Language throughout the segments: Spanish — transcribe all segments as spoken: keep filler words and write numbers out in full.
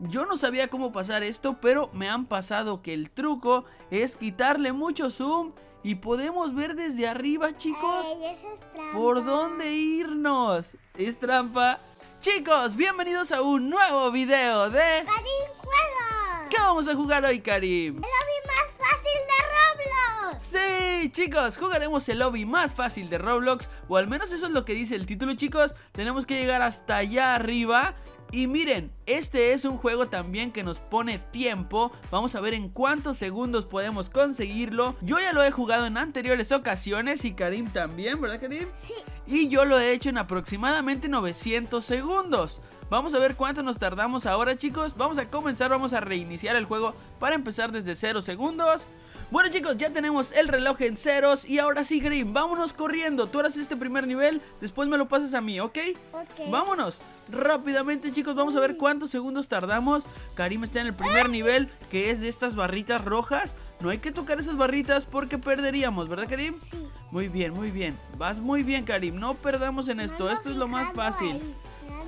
Yo no sabía cómo pasar esto, pero me han pasado que el truco es quitarle mucho zoom y podemos ver desde arriba, chicos. Ey, eso es trampa. ¿Por dónde irnos? ¿Es trampa? Chicos, bienvenidos a un nuevo video de Karim Juega. ¿Qué vamos a jugar hoy, Karim? El lobby más fácil de Roblox. Sí, chicos, jugaremos el lobby más fácil de Roblox, o al menos eso es lo que dice el título, chicos. Tenemos que llegar hasta allá arriba. Y miren, este es un juego también que nos pone tiempo. Vamos a ver en cuántos segundos podemos conseguirlo. Yo ya lo he jugado en anteriores ocasiones y Karim también, ¿verdad, Karim? Sí. Y yo lo he hecho en aproximadamente novecientos segundos. Vamos a ver cuánto nos tardamos ahora, chicos. Vamos a comenzar, vamos a reiniciar el juego para empezar desde cero segundos. Bueno, chicos, ya tenemos el reloj en ceros. Y ahora sí, Karim, vámonos corriendo. Tú harás este primer nivel, después me lo pasas a mí, ¿ok? Ok. Vámonos. Rápidamente, chicos, vamos a ver cuántos segundos tardamos. Karim está en el primer nivel, que es de estas barritas rojas. No hay que tocar esas barritas porque perderíamos, ¿verdad, Karim? Sí. Muy bien, muy bien. Vas muy bien, Karim. No perdamos en esto. Esto es lo más fácil.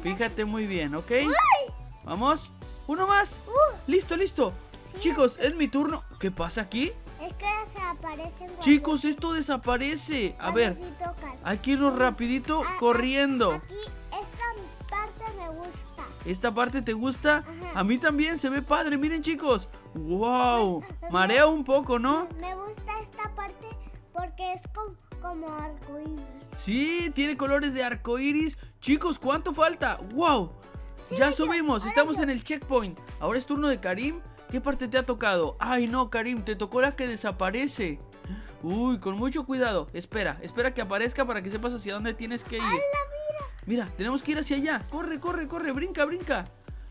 Fíjate muy bien, ¿ok? Uy. Vamos, uno más. uh. Listo, listo, sí. Chicos, es mi turno. ¿Qué pasa aquí? Es que desaparecen. Chicos, esto desaparece. A ver, sí, hay que irnos rapidito, a, corriendo. Aquí, esta parte me gusta. ¿Esta parte te gusta? Ajá. A mí también, se ve padre, miren, chicos. Wow, marea un poco, ¿no? Me gusta esta parte porque es como... como arcoíris. Sí, tiene colores de arcoíris. Chicos, ¿cuánto falta? ¡Wow! Sí, ya subimos, estamos yo. en el checkpoint. Ahora es turno de Karim. ¿Qué parte te ha tocado? Ay, no, Karim, te tocó la que desaparece. Uy, con mucho cuidado. Espera, espera que aparezca para que sepas hacia dónde tienes que ir. ¡Hala, mira! Mira, tenemos que ir hacia allá. Corre, corre, corre, brinca, brinca.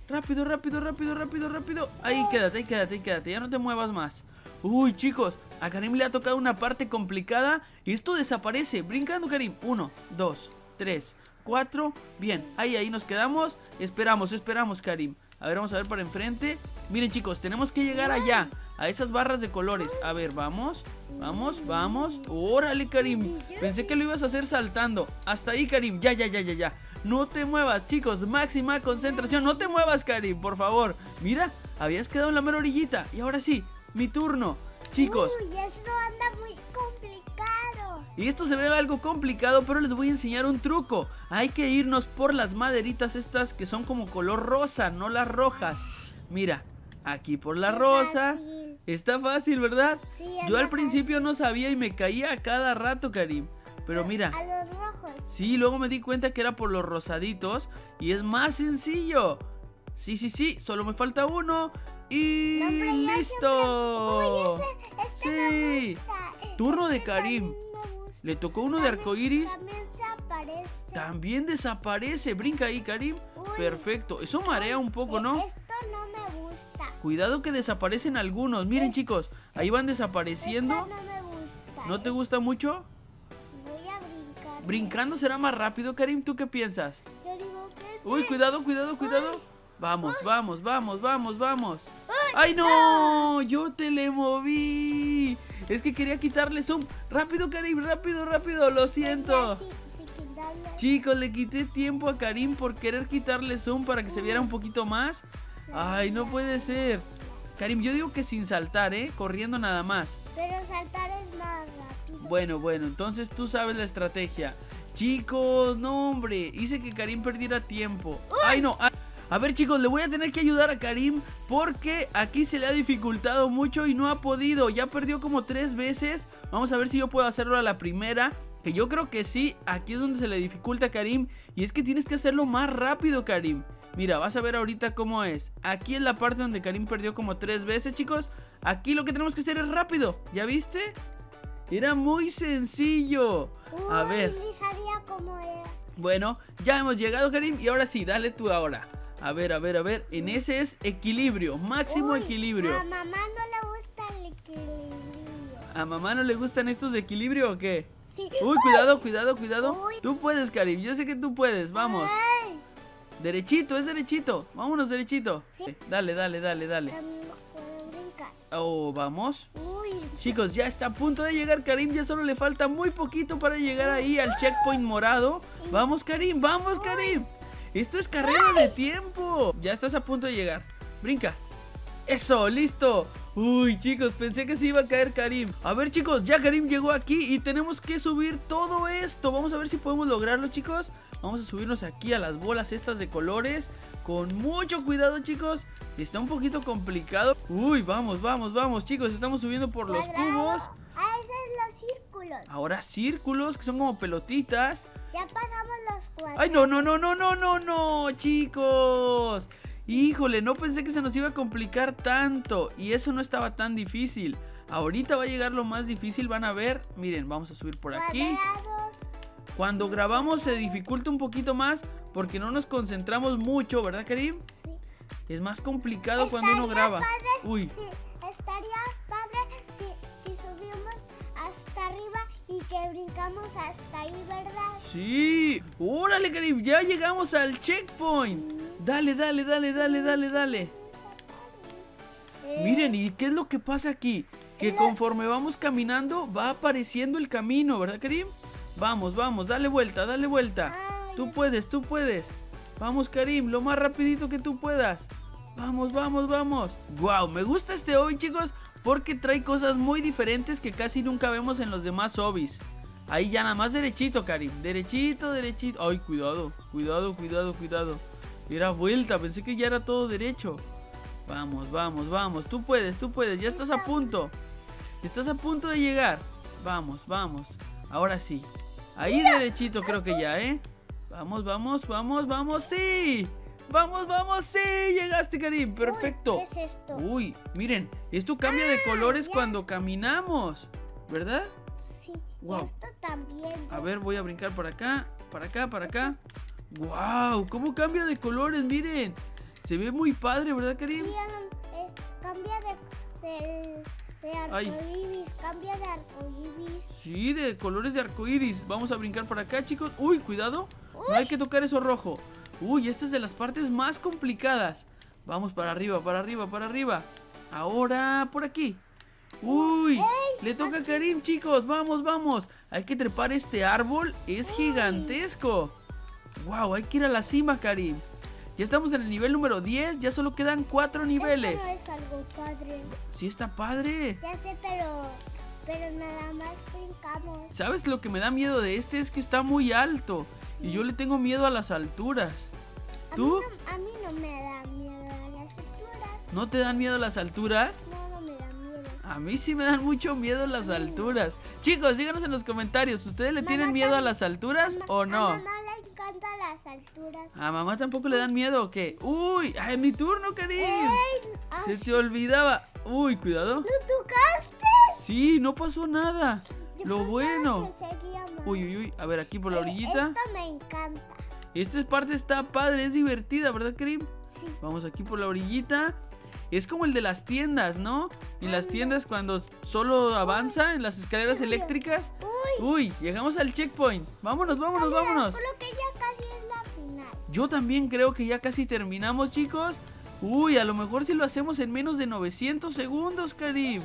Rápido, rápido, rápido, rápido, rápido. Ahí quédate, ahí quédate, ahí quédate. Ya no te muevas más. Uy, chicos, a Karim le ha tocado una parte complicada. Esto desaparece, brincando, Karim. Uno, dos, tres, cuatro. Bien, ahí, ahí nos quedamos. Esperamos, esperamos, Karim. A ver, vamos a ver para enfrente. Miren, chicos, tenemos que llegar allá, a esas barras de colores. A ver, vamos, vamos, vamos. Órale, Karim, pensé que lo ibas a hacer saltando. Hasta ahí, Karim, ya, ya, ya, ya, ya. No te muevas, chicos, máxima concentración. No te muevas, Karim, por favor. Mira, habías quedado en la mera orillita. Y ahora sí, mi turno, chicos. Uy, esto anda muy complicado. Y esto se ve algo complicado, pero les voy a enseñar un truco. Hay que irnos por las maderitas estas que son como color rosa, no las rojas. Mira, aquí por la rosa. Está fácil, ¿verdad? Sí, yo al principio fácil. no sabía y me caía a cada rato, Karim. Pero mira, a los rojos. Sí, luego me di cuenta que era por los rosaditos y es más sencillo. Sí, sí, sí, solo me falta uno. Y no, listo. Uy, ese, este sí. Turno este de Karim. Le tocó uno también, de arcoiris. También desaparece. También desaparece. Brinca ahí, Karim. Uy, perfecto. Eso marea un poco, ¿no? Esto no me gusta. Cuidado que desaparecen algunos. Miren, eh, chicos, ahí van desapareciendo. Esto no me gusta. ¿No eh. te gusta mucho? Voy a brincar. Brincando será más rápido, Karim. ¿Tú qué piensas? Yo digo que Uy, cuidado, cuidado, cuidado. Uy. Vamos, vamos, vamos, vamos, vamos. ¡Ay, no! Yo te le moví. Es que quería quitarle zoom. Rápido, Karim, rápido, rápido. Lo siento. Sí, sí, sí, Chicos, le quité tiempo a Karim por querer quitarle zoom para que se viera un poquito más. Ay, no puede ser. Karim, yo digo que sin saltar, ¿eh? Corriendo nada más. Pero saltar es más rápido. Bueno, bueno, entonces tú sabes la estrategia. Chicos, no, hombre. Hice que Karim perdiera tiempo. ¡Ay, no! ¡Ay! A ver, chicos, le voy a tener que ayudar a Karim porque aquí se le ha dificultado mucho y no ha podido. Ya perdió como tres veces. Vamos a ver si yo puedo hacerlo a la primera, que yo creo que sí. Aquí es donde se le dificulta a Karim y es que tienes que hacerlo más rápido, Karim. Mira, vas a ver ahorita cómo es. Aquí es la parte donde Karim perdió como tres veces, chicos. Aquí lo que tenemos que hacer es rápido. ¿Ya viste? Era muy sencillo. Uy, a ver. Ni sabía cómo era. Bueno, ya hemos llegado, Karim, y ahora sí, dale tú ahora. A ver, a ver, a ver, en ese es equilibrio, máximo Uy, equilibrio. A mamá no le gusta el equilibrio. ¿A mamá no le gustan estos de equilibrio o qué? Sí. Uy, cuidado, cuidado, cuidado. Uy. Tú puedes, Karim, yo sé que tú puedes, vamos. Ay. Derechito, es derechito, vámonos derechito. Sí. Dale, dale, dale, dale. Oh, vamos. Uy. Chicos, ya está a punto de llegar Karim, ya solo le falta muy poquito para llegar ahí al checkpoint morado. Vamos, Karim, vamos, Karim. Uy. Esto es carrera de tiempo. Ya estás a punto de llegar. brinca. ¡Eso! ¡Listo! Uy, chicos, pensé que se iba a caer Karim. A ver, chicos, ya Karim llegó aquí y tenemos que subir todo esto. Vamos a ver si podemos lograrlo, chicos. Vamos a subirnos aquí a las bolas estas de colores. Con mucho cuidado, chicos. Está un poquito complicado. Uy, vamos, vamos, vamos, chicos. Estamos subiendo por los cubos. Ah, esos son los círculos. Ahora círculos, que son como pelotitas. Ya pasamos los cuadros. ¡Ay, no, no, no, no, no, no, no, chicos! Híjole, no pensé que se nos iba a complicar tanto. Y eso no estaba tan difícil. Ahorita va a llegar lo más difícil, van a ver. Miren, vamos a subir por aquí. Cuando grabamos se dificulta un poquito más porque no nos concentramos mucho, ¿verdad, Karim? Sí. Es más complicado estaría cuando uno graba. Padre, uy. Si, estaría padre si, si subimos hasta arriba y que brincamos hasta ahí, ¿verdad? Sí. ¡Órale, Karim! Ya llegamos al checkpoint. Mm. Dale, dale, dale, dale, dale, dale. Eh, Miren, ¿y qué es lo que pasa aquí? Que conforme vamos caminando va apareciendo el camino, ¿verdad, Karim? Vamos, vamos, dale vuelta, dale vuelta. Ay, tú puedes, tú puedes. Vamos, Karim, lo más rapidito que tú puedas. Vamos, vamos, vamos. Wow, me gusta este hobby, chicos, porque trae cosas muy diferentes que casi nunca vemos en los demás hobbies. Ahí ya nada más derechito, Karim. Derechito, derechito. Ay, cuidado, cuidado, cuidado, cuidado. Era vuelta, pensé que ya era todo derecho. Vamos, vamos, vamos. Tú puedes, tú puedes, ya estás a punto. Estás a punto de llegar. Vamos, vamos, ahora sí. Ahí derechito creo que ya, ¿eh? Vamos, vamos, vamos, vamos, sí. Vamos, vamos, sí. Llegaste, Karim, perfecto. Uy, ¿qué es esto? Uy, miren, esto cambia de colores ya cuando caminamos, ¿verdad? Sí, wow. Esto también. A ver, voy a brincar para acá, para acá, para acá. ¡Wow! ¿Cómo cambia de colores? Miren. Se ve muy padre, ¿verdad, Karim? Sí, eh, cambia de, de, de arcoíris. Cambia de arcoíris. Sí, de colores de arcoíris. Vamos a brincar para acá, chicos. ¡Uy, cuidado! Uy. No hay que tocar eso rojo. ¡Uy, esta es de las partes más complicadas! Vamos para arriba, para arriba, para arriba. Ahora, por aquí. ¡Uy! Ey, le toca aquí a Karim, chicos. ¡Vamos, vamos! Hay que trepar este árbol. Es Uy. gigantesco. Wow, hay que ir a la cima, Karim. Ya estamos en el nivel número diez. Ya solo quedan cuatro niveles. Esto no es algo padre. Sí está padre. Ya sé, pero, pero nada más brincamos. ¿Sabes lo que me da miedo de este? Es que está muy alto. Sí. Y yo le tengo miedo a las alturas. A ¿Tú? Mí no, a mí no me da miedo a las alturas. ¿No te dan miedo a las alturas? No, no me dan miedo. A mí sí me dan mucho miedo las a alturas. No. Chicos, díganos en los comentarios. ¿Ustedes le mamá tienen miedo a las alturas mamá, o no? A a las alturas. ¿A mamá tampoco le dan miedo o qué? ¡Uy! ¡Ay, mi turno, Karim! Ey, Se te olvidaba. ¡Uy, cuidado! ¿Lo tocaste? Sí, no pasó nada. Yo Lo bueno. Uy, uy, uy. A ver, aquí por la orillita. Esto me encanta. Esta parte está padre, es divertida, ¿verdad, Karim? Sí. Vamos aquí por la orillita. Es como el de las tiendas, ¿no? En las tiendas cuando solo avanza en las escaleras eléctricas. Uy, llegamos al checkpoint. Vámonos, vámonos, vámonos. Creo que ya casi es la final. Yo también creo que ya casi terminamos, chicos. Uy, a lo mejor si lo hacemos en menos de novecientos segundos, Karim.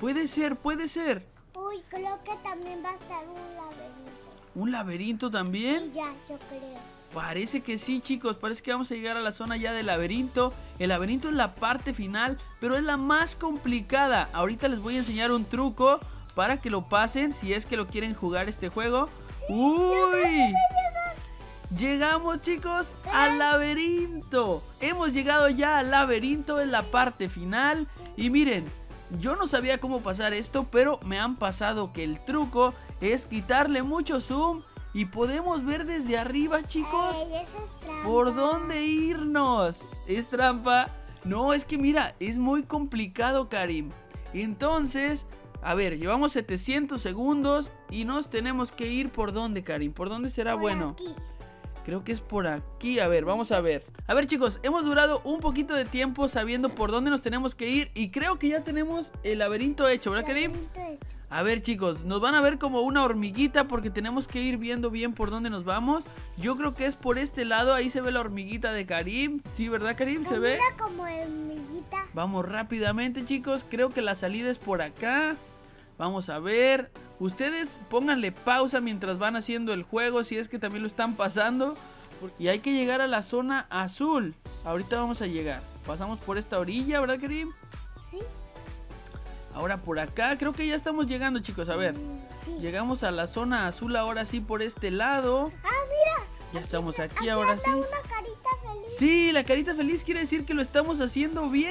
Puede ser, puede ser. Uy, creo que también va a estar un laberinto. ¿Un laberinto también? Sí, ya, yo creo. Parece que sí, chicos, parece que vamos a llegar a la zona ya del laberinto. El laberinto es la parte final, pero es la más complicada. Ahorita les voy a enseñar un truco para que lo pasen si es que lo quieren jugar este juego. ¡Uy! Llegamos, chicos, al laberinto. Hemos llegado ya al laberinto, es la parte final. Y miren, yo no sabía cómo pasar esto, pero me han pasado que el truco es quitarle mucho zoom. Y podemos ver desde arriba, chicos. Ey, eso es trampa. ¿Por dónde irnos? ¿Es trampa? No, es que mira, es muy complicado, Karim. Entonces, a ver, llevamos setecientos segundos y nos tenemos que ir por dónde, Karim. ¿Por dónde será por bueno? Aquí. Creo que es por aquí. A ver, vamos a ver. A ver, chicos, hemos durado un poquito de tiempo sabiendo por dónde nos tenemos que ir. Y creo que ya tenemos el laberinto hecho, ¿verdad, Karim? Hecho. A ver, chicos, nos van a ver como una hormiguita porque tenemos que ir viendo bien por dónde nos vamos. Yo creo que es por este lado, ahí se ve la hormiguita de Karim. Sí, ¿verdad, Karim? Pues se mira ve como hormiguita. Vamos rápidamente, chicos, creo que la salida es por acá. Vamos a ver. Ustedes pónganle pausa mientras van haciendo el juego, si es que también lo están pasando. Y hay que llegar a la zona azul. Ahorita vamos a llegar. Pasamos por esta orilla, ¿verdad, Karim? Sí. Ahora por acá, creo que ya estamos llegando, chicos. A ver, sí. Llegamos a la zona azul ahora sí por este lado. Ah, mira. Ya aquí, estamos aquí, aquí ahora sí. Una carita feliz. Sí, la carita feliz quiere decir que lo estamos haciendo bien.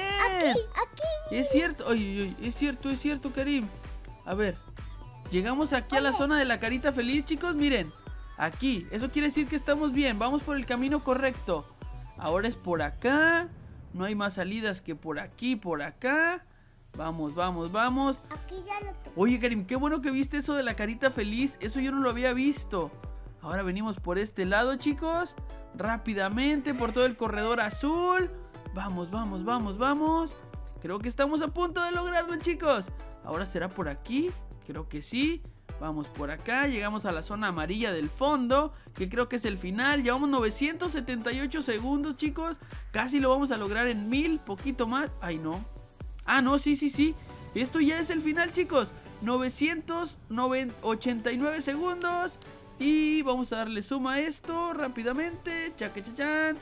Aquí, aquí. Es cierto, ay, ay, es cierto, es cierto, Karim. A ver, llegamos aquí. Oye. A la zona de la carita feliz, chicos, miren. Aquí, eso quiere decir que estamos bien, vamos por el camino correcto. Ahora es por acá. No hay más salidas que por aquí, por acá. Vamos, vamos, vamos. Aquí ya lo tengo. Oye, Karim, qué bueno que viste eso de la carita feliz. Eso yo no lo había visto. Ahora venimos por este lado, chicos. Rápidamente, por todo el corredor azul. Vamos, vamos, vamos, vamos. Creo que estamos a punto de lograrlo, chicos. Ahora será por aquí. Creo que sí. Vamos por acá. Llegamos a la zona amarilla del fondo, que creo que es el final. Llevamos novecientos setenta y ocho segundos, chicos. Casi lo vamos a lograr en mil. Poquito más. Ay, no. Ah, no, sí, sí, sí. Esto ya es el final, chicos. novecientos ochenta y nueve segundos. Y vamos a darle suma a esto rápidamente. Chachachán.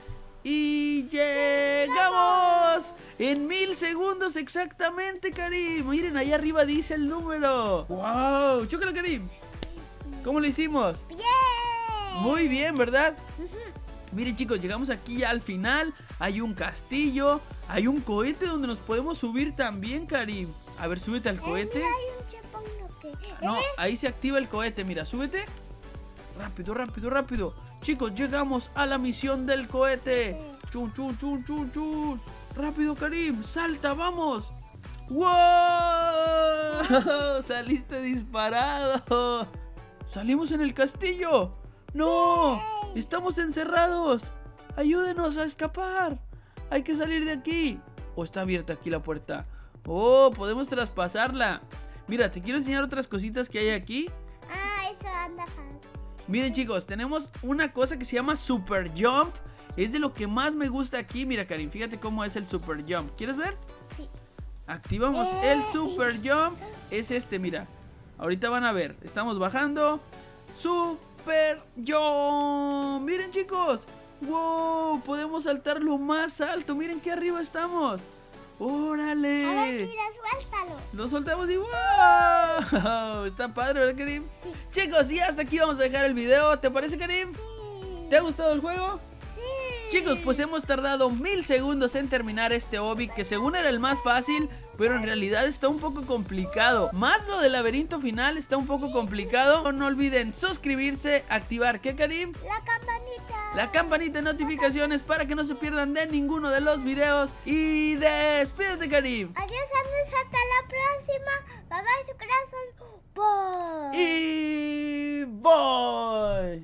Y llegamos en mil segundos exactamente, Karim. Miren, ahí arriba dice el número. ¡Wow! ¡Chócala, Karim! ¿Cómo lo hicimos? ¡Bien! Muy bien, ¿verdad? Uh-huh. Miren, chicos, llegamos aquí ya al final. Hay un castillo. Hay un cohete donde nos podemos subir también, Karim. A ver, súbete al cohete. Eh, mira, hay un chapón, ¿no? No, ahí se activa el cohete. Mira, súbete. Rápido, rápido, rápido. Chicos, llegamos a la misión del cohete. Chun, chun, chun, chun, chun. Rápido, Karim. Salta, vamos. ¡Wow! Saliste disparado. Salimos en el castillo. ¡No! Estamos encerrados. Ayúdenos a escapar. Hay que salir de aquí. ¿O está abierta aquí la puerta? ¡Oh! Podemos traspasarla. Mira, te quiero enseñar otras cositas que hay aquí. Ah, eso anda fácil. Miren, chicos, tenemos una cosa que se llama Super Jump. Es de lo que más me gusta aquí. Mira, Karim, fíjate cómo es el Super Jump. ¿Quieres ver? Sí. Activamos eh, el Super sí. Jump. Es este, mira. Ahorita van a ver. Estamos bajando. Super Jump. Miren, chicos. Wow, podemos saltar lo más alto. Miren que arriba estamos. ¡Órale! A ver, mira, suéltalo. Lo soltamos y ¡wow! Está padre, ¿verdad, Karim? Sí. Chicos, y hasta aquí vamos a dejar el video. ¿Te parece, Karim? Sí. ¿Te ha gustado el juego? Sí. Chicos, pues hemos tardado mil segundos en terminar este obby, que según era el más fácil, pero en realidad está un poco complicado. Más lo del laberinto final está un poco complicado. No olviden suscribirse, activar, ¿qué, Karim? La campanita. La campanita de notificaciones para que no se pierdan de ninguno de los videos. Y despídete, Karim. Adiós, amigos, hasta la próxima. Bye, bye, su corazón. Bye. Y